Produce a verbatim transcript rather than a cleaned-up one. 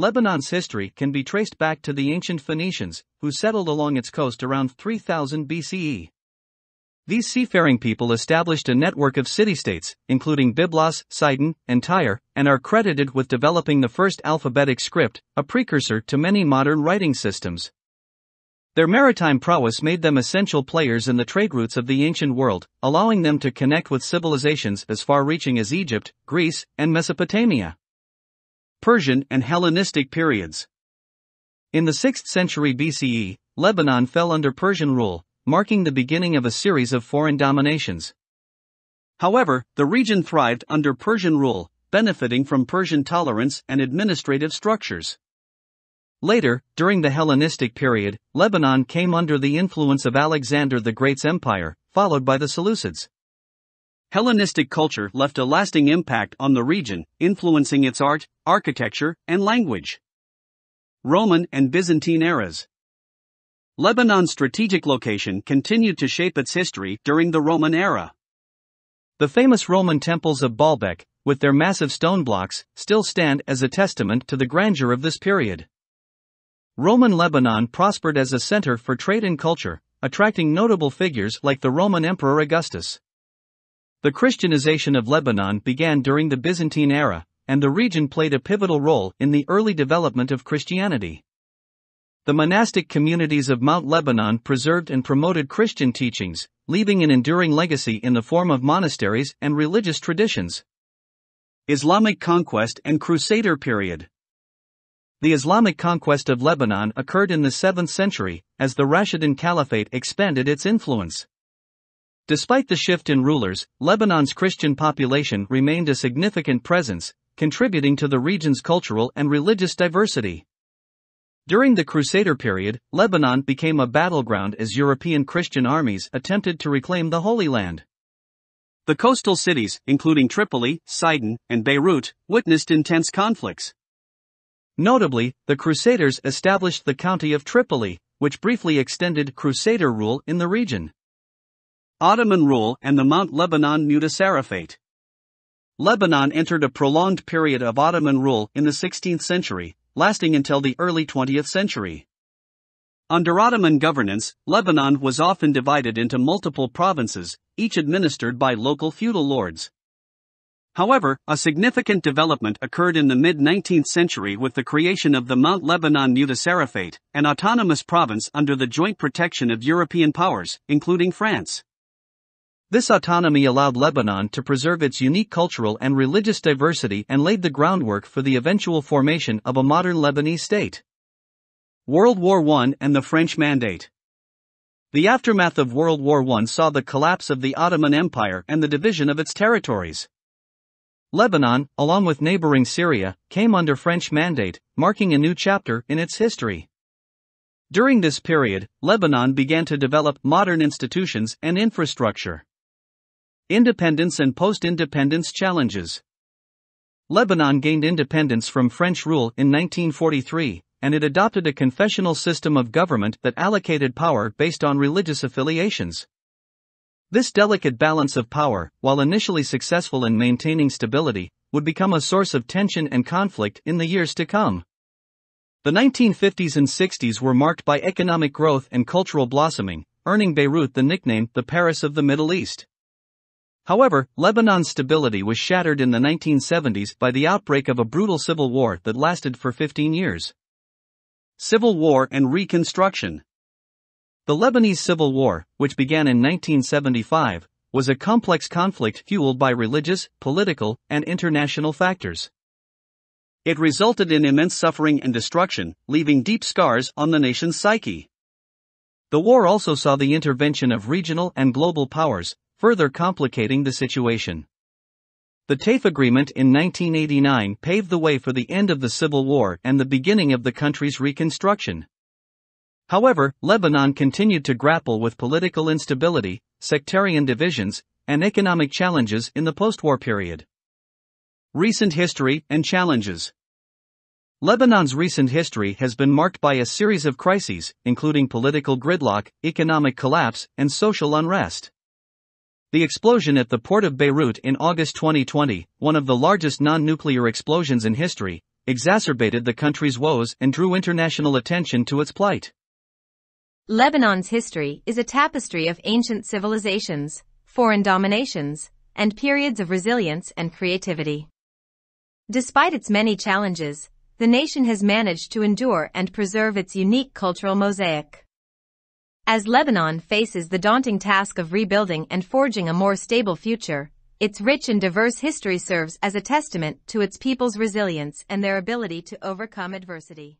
Lebanon's history can be traced back to the ancient Phoenicians, who settled along its coast around three thousand B C E. These seafaring people established a network of city-states, including Byblos, Sidon, and Tyre, and are credited with developing the first alphabetic script, a precursor to many modern writing systems. Their maritime prowess made them essential players in the trade routes of the ancient world, allowing them to connect with civilizations as far-reaching as Egypt, Greece, and Mesopotamia. Persian and Hellenistic periods. In the sixth century B C E, Lebanon fell under Persian rule, marking the beginning of a series of foreign dominations. However, the region thrived under Persian rule, benefiting from Persian tolerance and administrative structures. Later, during the Hellenistic period, Lebanon came under the influence of Alexander the Great's empire, followed by the Seleucids. Hellenistic culture left a lasting impact on the region, influencing its art, architecture, and language. Roman and Byzantine eras. Lebanon's strategic location continued to shape its history during the Roman era. The famous Roman temples of Baalbek, with their massive stone blocks, still stand as a testament to the grandeur of this period. Roman Lebanon prospered as a center for trade and culture, attracting notable figures like the Roman Emperor Augustus. The Christianization of Lebanon began during the Byzantine era, and the region played a pivotal role in the early development of Christianity. The monastic communities of Mount Lebanon preserved and promoted Christian teachings, leaving an enduring legacy in the form of monasteries and religious traditions. Islamic conquest and Crusader period. The Islamic conquest of Lebanon occurred in the seventh century, as the Rashidun Caliphate expanded its influence. Despite the shift in rulers, Lebanon's Christian population remained a significant presence, contributing to the region's cultural and religious diversity. During the Crusader period, Lebanon became a battleground as European Christian armies attempted to reclaim the Holy Land. The coastal cities, including Tripoli, Sidon, and Beirut, witnessed intense conflicts. Notably, the Crusaders established the County of Tripoli, which briefly extended Crusader rule in the region. Ottoman rule and the Mount Lebanon Mutasarrifate. Lebanon entered a prolonged period of Ottoman rule in the sixteenth century. Lasting until the early twentieth century. Under Ottoman governance, Lebanon was often divided into multiple provinces, each administered by local feudal lords. However, a significant development occurred in the mid nineteenth century with the creation of the Mount Lebanon Mutasarrifate, an autonomous province under the joint protection of European powers, including France. This autonomy allowed Lebanon to preserve its unique cultural and religious diversity and laid the groundwork for the eventual formation of a modern Lebanese state. World War One and the French Mandate. The aftermath of World War One saw the collapse of the Ottoman Empire and the division of its territories. Lebanon, along with neighboring Syria, came under French Mandate, marking a new chapter in its history. During this period, Lebanon began to develop modern institutions and infrastructure. Independence and post-independence challenges. Lebanon gained independence from French rule in nineteen forty-three, and it adopted a confessional system of government that allocated power based on religious affiliations. This delicate balance of power, while initially successful in maintaining stability, would become a source of tension and conflict in the years to come. The nineteen fifties and sixties were marked by economic growth and cultural blossoming, earning Beirut the nickname the Paris of the Middle East. However, Lebanon's stability was shattered in the nineteen seventies by the outbreak of a brutal civil war that lasted for fifteen years. Civil War and Reconstruction. The Lebanese Civil War, which began in nineteen seventy-five, was a complex conflict fueled by religious, political, and international factors. It resulted in immense suffering and destruction, leaving deep scars on the nation's psyche. The war also saw the intervention of regional and global powers, further complicating the situation. The Taif agreement in nineteen eighty-nine paved the way for the end of the civil war and the beginning of the country's reconstruction. However, Lebanon continued to grapple with political instability, sectarian divisions, and economic challenges in the post-war period. Recent history and challenges. Lebanon's recent history has been marked by a series of crises, including political gridlock, economic collapse, and social unrest. The explosion at the port of Beirut in August twenty twenty, one of the largest non-nuclear explosions in history, exacerbated the country's woes and drew international attention to its plight. Lebanon's history is a tapestry of ancient civilizations, foreign dominations, and periods of resilience and creativity. Despite its many challenges, the nation has managed to endure and preserve its unique cultural mosaic. As Lebanon faces the daunting task of rebuilding and forging a more stable future, its rich and diverse history serves as a testament to its people's resilience and their ability to overcome adversity.